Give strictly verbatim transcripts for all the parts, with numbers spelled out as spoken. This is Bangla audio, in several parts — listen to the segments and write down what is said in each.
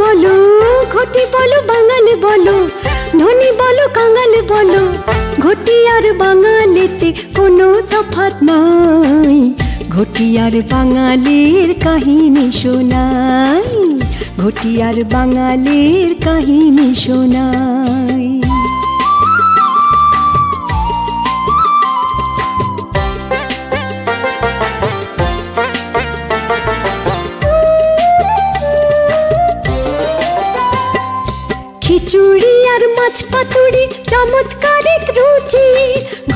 বলো, ঘটি বলো, বাঙাল বলো, ধনী বলো, কাঙাল বলো, ঘটি আর বাঙালিতে কোনো তফাৎ নাই। ঘটি আর বাঙালির কাহিনী শোনাই, ঘটি আর বাঙালির কাহিনী শোনাই। খিচুড়ি আর মাছ পাতুড়ি চমৎকার এক রুচি,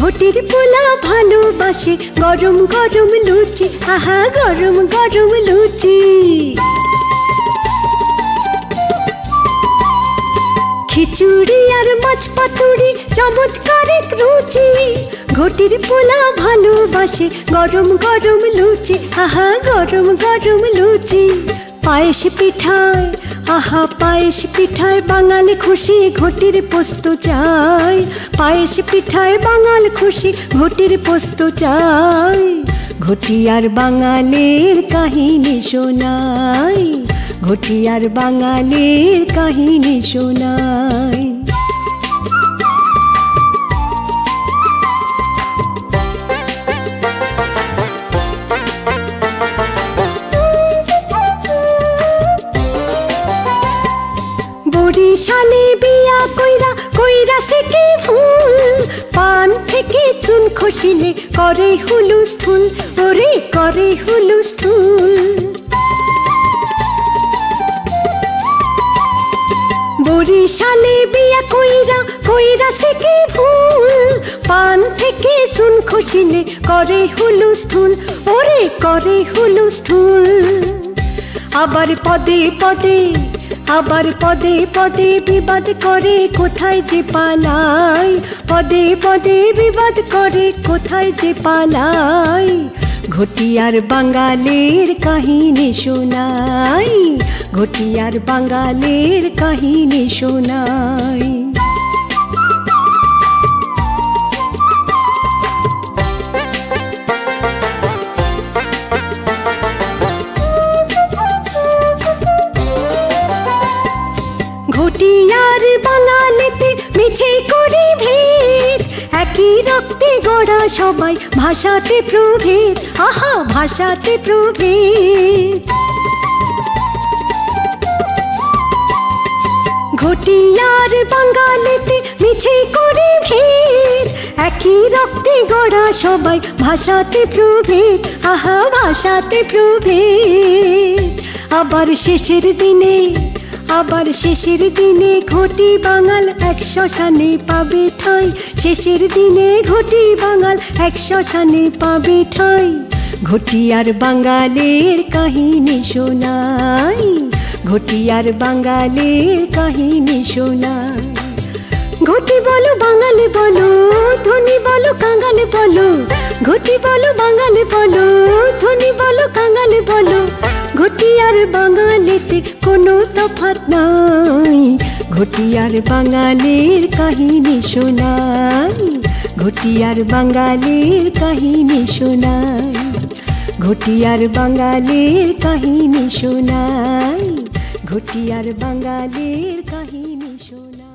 ঘটির পোলা ভালোবাসে গরম গরম লুচি, আহা গরম গরম লুচি। খিচুড়ি আর মাছ পাতুড়ি চমৎকার এক রুচি, ঘটির পোলা ভালোবাসে গরম গরম লুচি, আহা গরম গরম লুচি। পায়েস পিঠায়, আহা পায়েস পিঠায় বাঙালি খুশি, ঘটির পোস্ত চাই। পায়েস পিঠায় বাঙাল খুশি, ঘটির পোস্ত চাই। ঘটি আর বাঙালির কাহিনী শোনাই, ঘটি আর বাঙালির কাহিনী শোনাই। বরিশালে বিয়া কইরা কইরা সেকি ফুল, পান থেকে চুন খসিলে করে হুলুস্থুল, ওরে করে হুলুস্থুল। বরিশালে বিয়া কইরা কইরা সেকি ফুল, পান থেকে চুন খসিলে করে হুলুস্থুল, ওরে করে হুলুস্থুল। আবার পদে পদে, আবার পদে পদে বিবাদ করে কোথায় যে পালায়, পদে পদে বিবাদ করে কোথায় যে পালায়। ঘটি আর বাঙালির কাহিনী শোনাই, ঘটি আর বাঙালির কাহিনী শোনাই। ঘটি আর বাঙালিতে মিছে করি ভেদ, একই রক্তে গড়া সবাই ভাষাতে প্রভেদ, আহা ভাষাতে প্রভেদ। ঘটি আর বাঙালিতে মিছে করি ভেদ, একই রক্তে গড়া সবাই ভাষাতে প্রভেদ, আহা ভাষাতে প্রভেদ। আবার শেষের দিনে, আবার শেষের দিনে ঘটি বাঙাল এক শ্মশানে পাবে ঠাঁই। শেষের দিনে ঘটি বাঙাল এক শ্মশানে পাবে ঠাঁই। ঘটি আর বাঙালির কাহিনী শোনাই, ঘটি আর বাঙালির কাহিনী শোনাই। ঘটি বলো, বাঙালি বলো, ধনী বলো, কাঙালি বলো, ঘটি বলো, বাঙালি বলো, ধনী বলো, কাঙালি বলো, ঘটি আর বাঙালিতে কোনো তফাৎ নাই। ঘটি আর বাঙালির কাহিনী শোনাই, ঘটি আর বাঙালির কাহিনী শোনাই। ঘটি আর বাঙালির কাহিনী শোনাই, ঘটি আর বাঙালির কাহিনী শোনাই।